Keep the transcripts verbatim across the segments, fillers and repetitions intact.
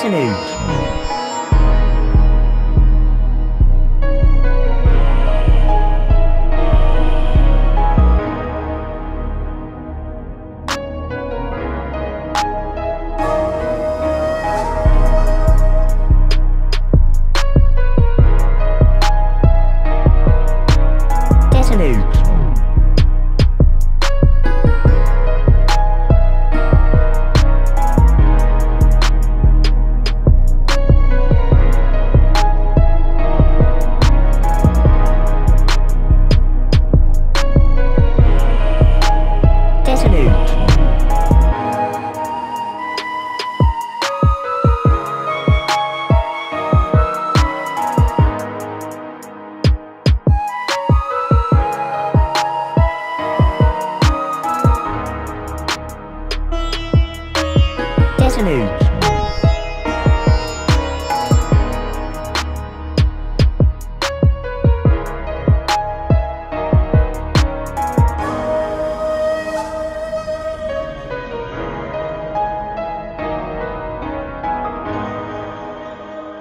fascinating. Detonator.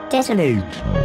Detonator.